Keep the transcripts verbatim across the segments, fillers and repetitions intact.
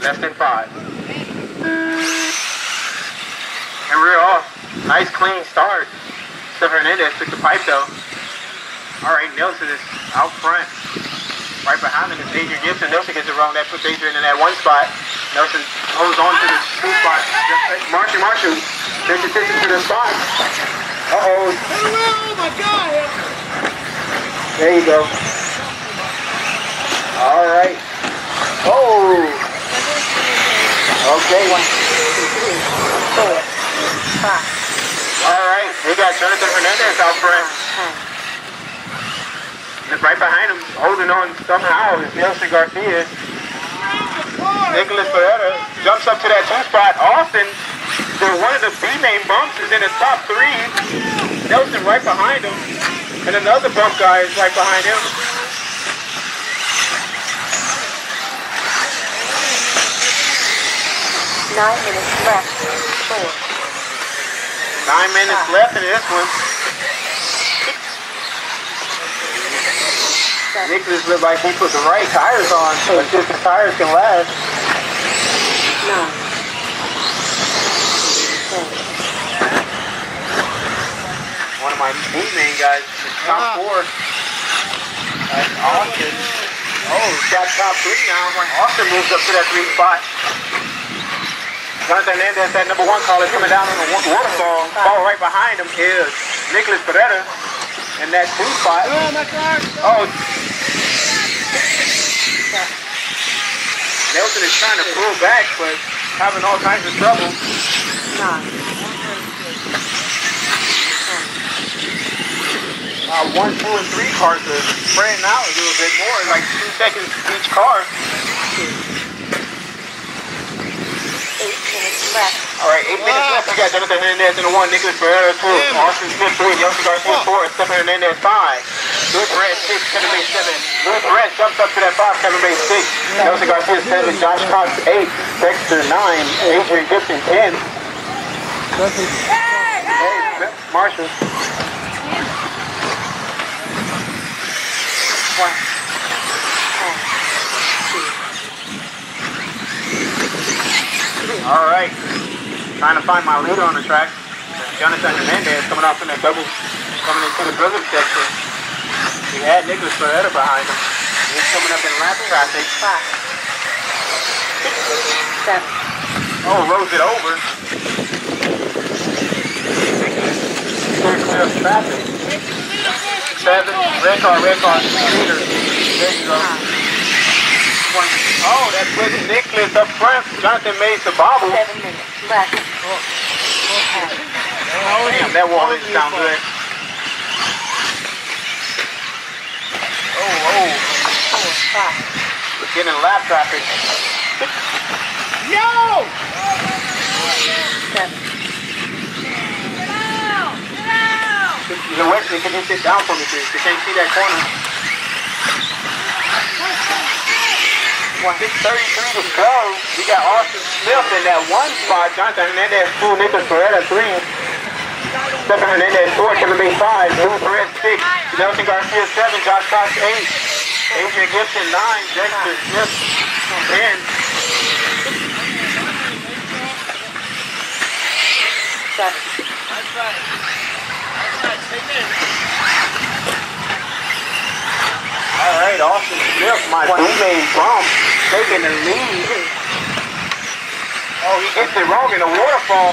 Less than five. And we're off. Nice clean start. Steph Hernandez took the pipe though. Alright, Nelson is out front. Right behind him is Adrian Gibson. Nelson gets it wrong. That puts Adrian in that one spot. Nelson holds on to the two spot. Marshall, Marshall, takes attention to the spot. Uh-oh. Oh my God. There you go. Alright. Oh. Okay. Alright. We got Jonathan Hernandez out front. Right behind him, holding on somehow, is Nelson Garcia. Nicholas Ferreira jumps up to that two spot. Austin, for one of the B-main bumps, is in the top three. Nelson right behind him. And another bump guy is right behind him. Nine minutes left. Four. Nine minutes Five. left in this one. Nicholas looked like he put the right tires on, so it's just the tires can last. No. One of my main guys, top four. That's Austin. Oh, he's got top three now. Austin moves up to that three spot. Jonathan Hernandez, that number one caller, coming down on the waterfall. Ball right behind him is Nicholas Parra. And that two spot. Oh, my God. Oh. Nelson is trying to pull back, but having all kinds of trouble. Nah. Uh, one, two, and three cars are spreading out a little bit more, like two seconds each car. Eight minutes left. All right, eight minutes left. We got Jonathan Hernandez in the one, Nicholas Ferreira two, Austin Smith three, Yeltsin Garcia four, and Stephanie Hernandez five. Louis Barrett six, Kevin Bay seven. Louis Barrett jumps up to that five, Kevin Bay six. Nelson Garcia seven, Josh Cox eight, Dexter nine, Adrian Gibson ten. Hey, Marshall. One. All right, trying to find my leader on the track. Jonathan Hernandez coming off in that double, coming into the brother sector. He had Nicholas Ferreira behind him. He's coming up in lap traffic. Five, six, seven. Oh, rolls it over. Clears traffic. Seven, red car, red car, leader. There you go. Oh, that's with Nicholas up front. Jonathan made the bobble. Seven minutes left. Oh, damn, that wall is down good. Oh, oh. Four, five. We're getting lap traffic. No! Seven. Get out! Get out! Can you sit down for me, please? You can't see that corner. six thirty-three to go. We got Austin Smith in that one spot. Jonathan Hernandez two, Nicholas Ferreira three. Stephen Hernandez four, Kevin Bay five, Louis Perez six, Nelson Garcia seven, Josh Cox eight, Adrian Gibson nine, Dexter Smith ten. Seven. That's right. That's right. Take it. All right, Austin Smith, my teammate from taking the lead. Oh, he gets it wrong in the waterfall.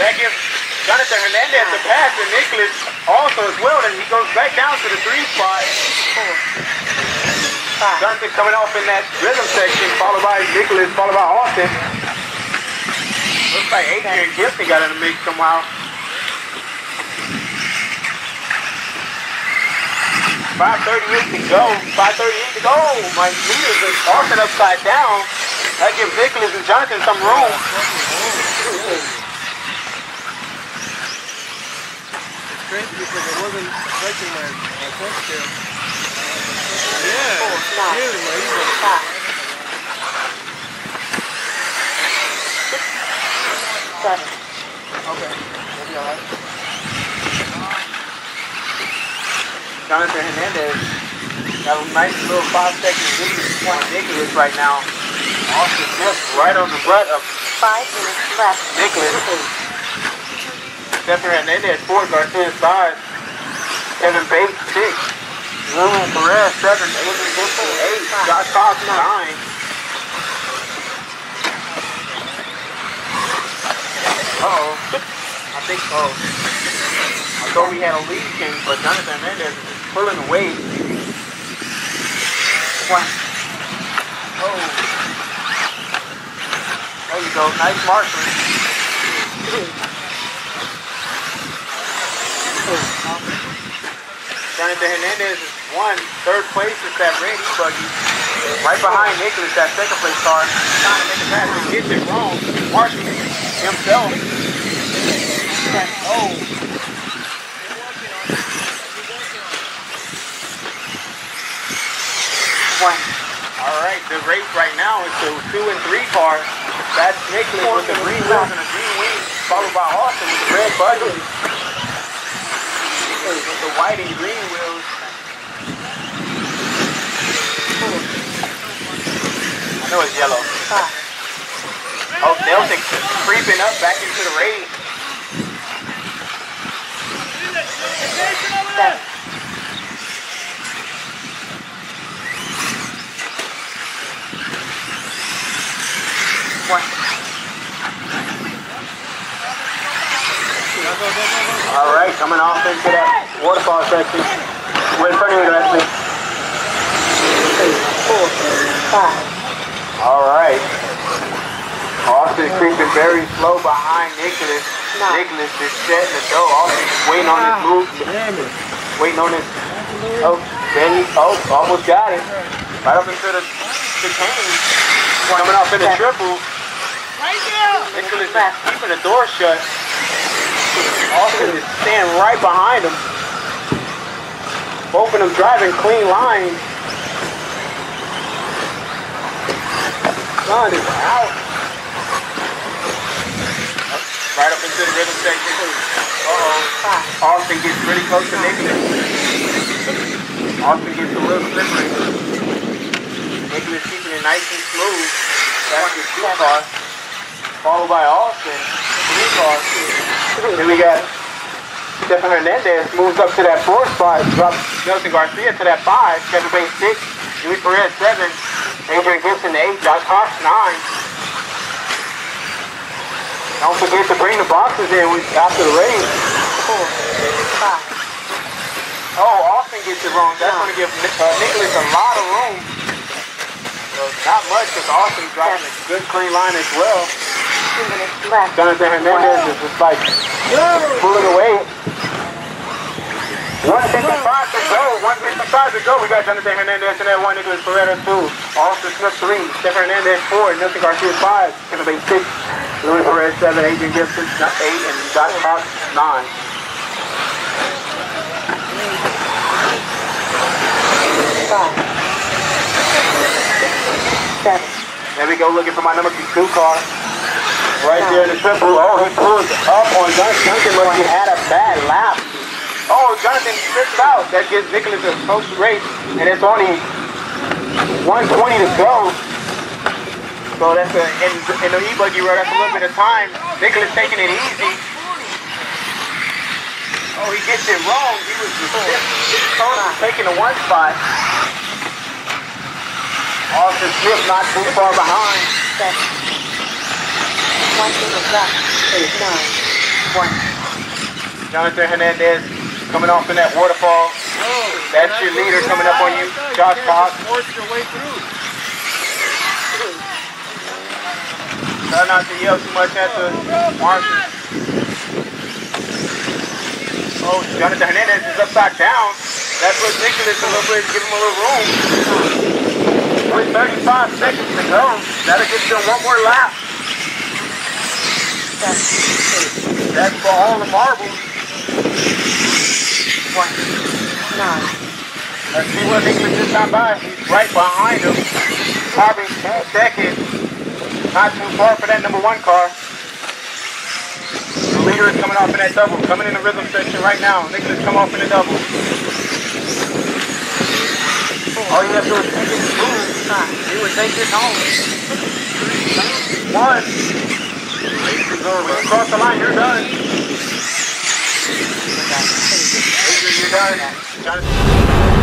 That gives Jonathan Hernandez the pass and Nicholas also as well, and he goes back down to the three spot. Jonathan coming off in that rhythm section, followed by Nicholas, followed by Austin. Looks like Adrian Gibson got in the mix somehow. five thirty-eight to go, five thirty-eight to go. My leaders are Austin upside down. That gives Nicholas and Jonathan some room. It's crazy because I wasn't expecting my point scale. Yeah, really, my leader. Seven. Okay, we'll be all right. Jonathan Hernandez got a nice little five second lead. He's one Nicholas right now. Austin Smith right on the butt of five minutes left. Nicholas. Stephanie Hernandez, four. Garcia, five. Kevin Bates, six. Ruben Perez, seven. Adrian Gibson, eight. Josh Fox, nine. Uh-oh. I think, oh. I thought we had a lead change, but Jonathan Hernandez is pulling away. Wow. Oh. There you go. Nice marker. Jonathan Hernandez is one. Third place is that Randy Buggy. Right behind Nicholas, that second place car. Trying to make a pass and gets it wrong. Marking himself. Oh. All right, the race right now is the two and three car. That's Nicholas with the green wheels and a green wing, followed by Austin with the red buggy. Nicholas with the white and green wheels. I know it's yellow. Oh, Nelson creeping up back into the race. One. All right, coming off into that waterfall section. We're in front of you, actually. All right. Austin creeping very slow behind Nicholas. No. Nicholas is setting the door. Austin is waiting on his move. Waiting on his. Oh, Benny. Oh, almost got it. Right up into the chicane. Coming off in a triple. Right there. Nicholas is keeping the door shut. Austin is standing right behind him. Both of them driving clean lines. Sun is out. Right up into the rhythm section. Uh-oh. Austin gets really close to Nicholas. Austin gets a little slippery. Nicholas keeping it nice and smooth. That's the two car. Followed by Austin. Three car. Then we got Stephanie Hernandez moves up to that four spot. Drops Nelson Garcia to that five. Kevin Bay six. Louis Barrett seven. Adrian Gibson eight. Josh Cox nine. Don't forget to bring the boxes in after the race. Oh, Austin gets it wrong. That's going to give uh, Nicholas a lot of room. Not much, because Austin driving a good clean line as well. Jonathan Hernandez is just like pulling away. one fifty-five to go. one fifty-five to go. We got Jonathan Hernandez in that one. Nicholas Ferreira two. Austin Smith three. Stephen Hernandez four. Nelson Garcia five. Kevin Bates six. Louis Perez seven, Adrian Gibson eight, and Josh Fox nine. There we go, looking for my number two car. Right there in the triple. Oh, he pulled up on Jonathan. Jonathan must have had a bad lap. Oh, Jonathan tripped out. That gives Nicholas a close race, and it's only one twenty to go. So that's a, in, in the E-Buggy road, that's a little bit of time. Nicholas taking it easy. Oh, he gets it wrong. He was just taking the one spot. Austin Smith not too far behind. Jonathan Hernandez coming off in that waterfall. That's your leader coming up on you, Josh Fox. Try not to yell too much at the marshal. Oh, Jonathan Hernandez is upside down. That's ridiculous. A little bit to give him a little room. Only thirty-five seconds to go. That'll get you one more lap. That's for all the marbles. One, nine. Let's see what Nicholas just got by. He's right behind him. Probably ten seconds. Not too far for that number one car. The leader is coming off in that double. Coming in the rhythm section right now. Nicholas come off in the double. All you have to do is take it to Boone. He would take this home. One. When you cross the line, you're done. Adrian, you're done. Jonathan.